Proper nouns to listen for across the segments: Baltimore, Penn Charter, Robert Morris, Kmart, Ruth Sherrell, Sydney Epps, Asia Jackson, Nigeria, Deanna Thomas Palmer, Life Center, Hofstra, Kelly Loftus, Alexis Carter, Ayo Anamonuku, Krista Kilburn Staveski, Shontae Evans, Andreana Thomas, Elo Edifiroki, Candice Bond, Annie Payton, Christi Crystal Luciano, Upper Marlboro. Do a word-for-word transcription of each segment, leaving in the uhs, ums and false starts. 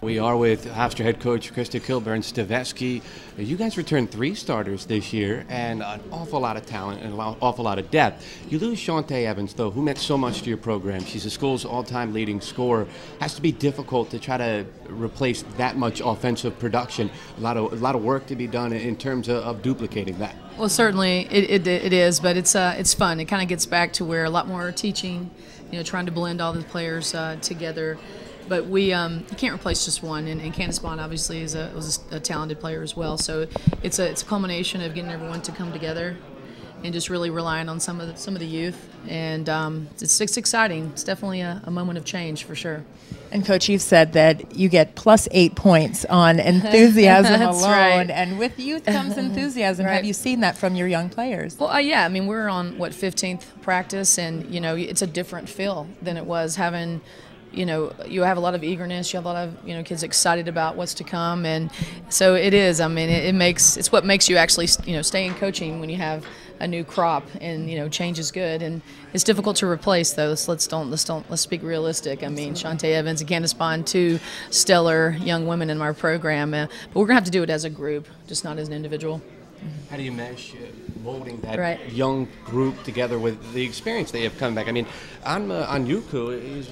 We are with Hofstra head coach Krista Kilburn Staveski. You guys returned three starters this year and an awful lot of talent and an awful lot of depth. You lose Shontae Evans, though, who meant so much to your program. She's the school's all-time leading scorer. Has to be difficult to try to replace that much offensive production. A lot of, a lot of work to be done in terms of, of duplicating that. Well, certainly it, it, it is, but it's, uh, it's fun. It kind of gets back to where a lot more teaching, you know, trying to blend all the players uh, together. But we um, you can't replace just one, and, and Candice Bond obviously is a, was a talented player as well. So it's a it's a culmination of getting everyone to come together, and just really relying on some of the, some of the youth. And um, it's, it's exciting. It's definitely a, a moment of change for sure. And Coach, you've said that you get plus eight points on enthusiasm alone, right. And with youth comes enthusiasm. Right. Have you seen that from your young players? Well, uh, yeah. I mean, we're on what fifteenth practice, and you know, it's a different feel than it was having. You know, you have a lot of eagerness. You have a lot of, you know, kids excited about what's to come, and so it is. I mean, it, it makes it's what makes you actually, you know, stay in coaching when you have a new crop, and you know, change is good, and it's difficult to replace those. Let's don't let's don't let's speak realistic. I mean, Shontae Evans and Candice Bond, two stellar young women in our program, uh, but we're gonna have to do it as a group, just not as an individual. How do you mesh molding that right. young group together with the experience they have come back? I mean, Anma Anyuku is.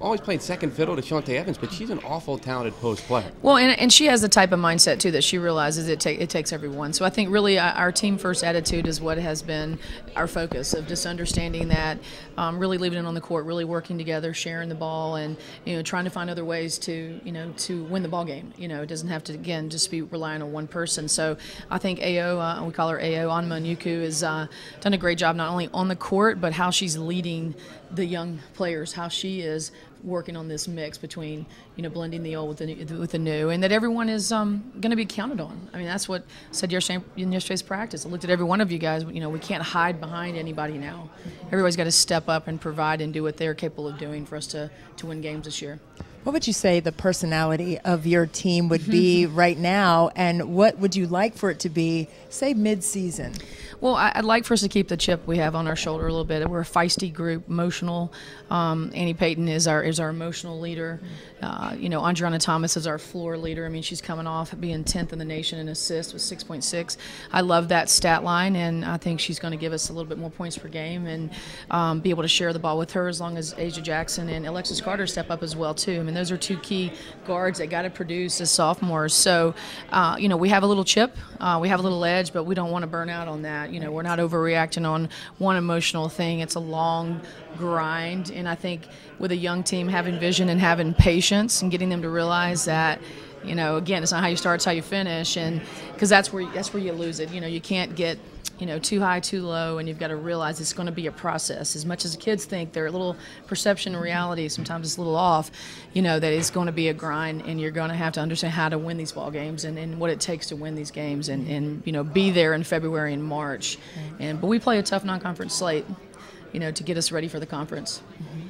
Always played second fiddle to Shontae Evans, but she's an awful talented post player. Well, and, and she has the type of mindset, too, that she realizes it, ta it takes everyone. So I think really our team-first attitude is what has been our focus, of just understanding that, um, really leaving it on the court, really working together, sharing the ball, and, you know, trying to find other ways to, you know, to win the ball game. You know, it doesn't have to, again, just be relying on one person. So I think Ayo, uh, we call her Ayo Anamonuku, has uh, done a great job not only on the court, but how she's leading the young players, how she is working on this mix between, you know, blending the old with the new, with the new, and that everyone is um, going to be counted on. I mean, that's what I said yesterday in yesterday's practice. I looked at every one of you guys. You know, we can't hide behind anybody now. Everybody's got to step up and provide and do what they're capable of doing for us to, to win games this year. What would you say the personality of your team would be right now, and what would you like for it to be, say, mid-season? Well, I'd like for us to keep the chip we have on our shoulder a little bit. We're a feisty group, emotional. Um, Annie Payton is our is our emotional leader. Uh, you know, Andreana Thomas is our floor leader. I mean, she's coming off being tenth in the nation in assists with six point six. I love that stat line, and I think she's going to give us a little bit more points per game, and um, be able to share the ball with her, as long as Asia Jackson and Alexis Carter step up as well, too. I mean, those are two key guards that got to produce as sophomores. So, uh, you know, we have a little chip, uh, we have a little edge, but we don't want to burn out on that. You know, we're not overreacting on one emotional thing. It's a long grind, and I think with a young team, having vision and having patience and getting them to realize that, you know, again, it's not how you start, it's how you finish, and because that's where that's where you lose it. You know, you can't get, you know, too high, too low, and you've got to realize it's going to be a process. As much as the kids think their little perception and reality sometimes is a little off, you know, that it's going to be a grind, and you're going to have to understand how to win these ball games, and, and what it takes to win these games, and, and you know, be there in February and March. And but we play a tough non-conference slate, you know, to get us ready for the conference.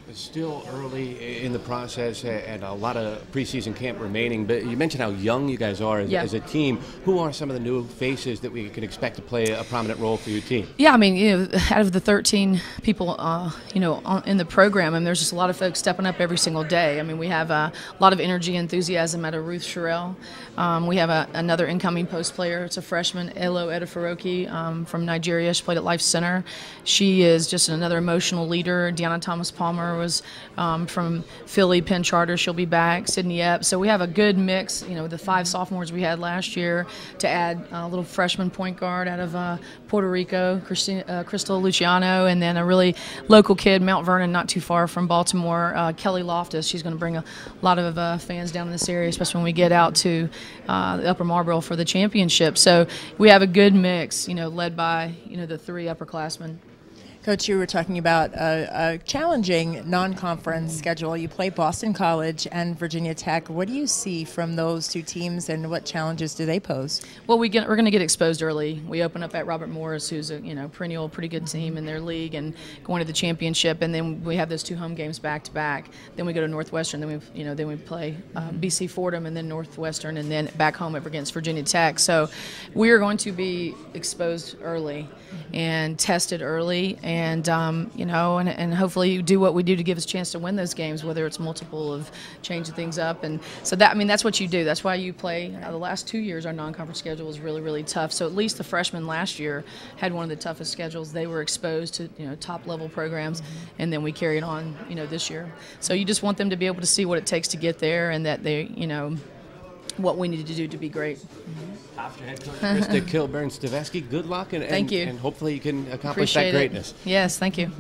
It's still early in the process, and a lot of preseason camp remaining, but you mentioned how young you guys are as, yeah. as a team. Who are some of the new faces that we can expect to play a prominent role for your team? Yeah, I mean, you know, out of the thirteen people, uh, you know, on, in the program, and there's just a lot of folks stepping up every single day. I mean, we have a lot of energy and enthusiasm out of Ruth Sherrell. Um, we have a, another incoming post player. It's a freshman, Elo Edifiroki, um, from Nigeria. She played at Life Center. She is just another emotional leader. Deanna Thomas Palmer was um, from Philly, Penn Charter. She'll be back. Sydney Epps. So we have a good mix. You know, the five sophomores we had last year, to add a little freshman point guard out of uh, Puerto Rico, Christi uh, Crystal Luciano, and then a really local kid, Mount Vernon, not too far from Baltimore, uh, Kelly Loftus. She's going to bring a lot of uh, fans down in this area, especially when we get out to uh, the Upper Marlboro for the championship. So we have a good mix, you know, led by, you know, the three upperclassmen. Coach, you were talking about a, a challenging non-conference schedule. You play Boston College and Virginia Tech. What do you see from those two teams, and what challenges do they pose? Well, we get, we're going to get exposed early. We open up at Robert Morris, who's a you know perennial pretty good team in their league and going to the championship, and then we have those two home games back to back. Then we go to Northwestern. Then we you know then we play uh, B C Fordham, and then Northwestern, and then back home against Virginia Tech. So we are going to be exposed early and tested early. And, um, you know, and, and hopefully you do what we do to give us a chance to win those games, whether it's multiple of changing things up. And so that, I mean, that's what you do. That's why you play. Uh, the last two years, our non-conference schedule was really, really tough. So at least the freshmen last year had one of the toughest schedules. They were exposed to, you know, top-level programs, and then we carried on, you know, this year. So you just want them to be able to see what it takes to get there, and that they, you know, what we need to do to be great. Mm-hmm. After head coach Krista Kilburn Staveski, good luck and, and, thank you. And hopefully you can accomplish Appreciate that greatness. It. Yes, thank you.